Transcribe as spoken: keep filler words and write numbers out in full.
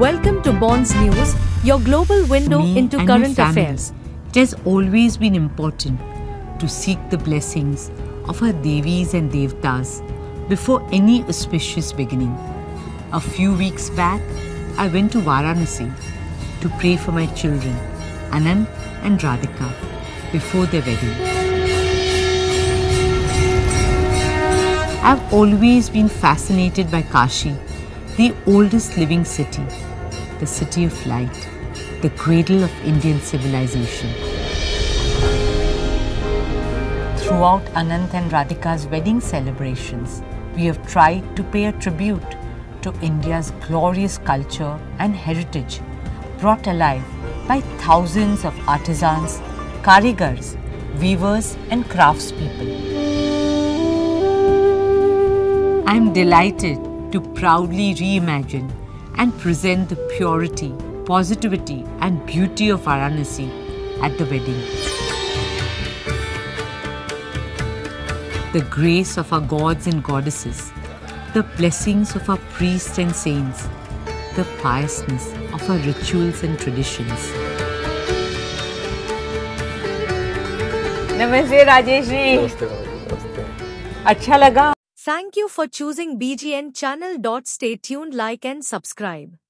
Welcome to Bonds News, your global window Me into current affairs. It has always been important to seek the blessings of our Devis and Devtas before any auspicious beginning. A few weeks back, I went to Varanasi to pray for my children, Anant and Radhika, before their wedding. I've always been fascinated by Kashi, the oldest living city, the city of light, the cradle of Indian civilization. Throughout Anant and Radhika's wedding celebrations, we have tried to pay a tribute to India's glorious culture and heritage, brought alive by thousands of artisans, karigars, weavers and craftspeople. I am delighted to proudly reimagine and present the purity, positivity and beauty of Varanasi at the wedding. The grace of our gods and goddesses, the blessings of our priests and saints, the piousness of our rituals and traditions. Namaste Rajesh ji. Namaste. Namaste. Acha laga. Thank you for choosing B G N Channel. Stay tuned, like and subscribe.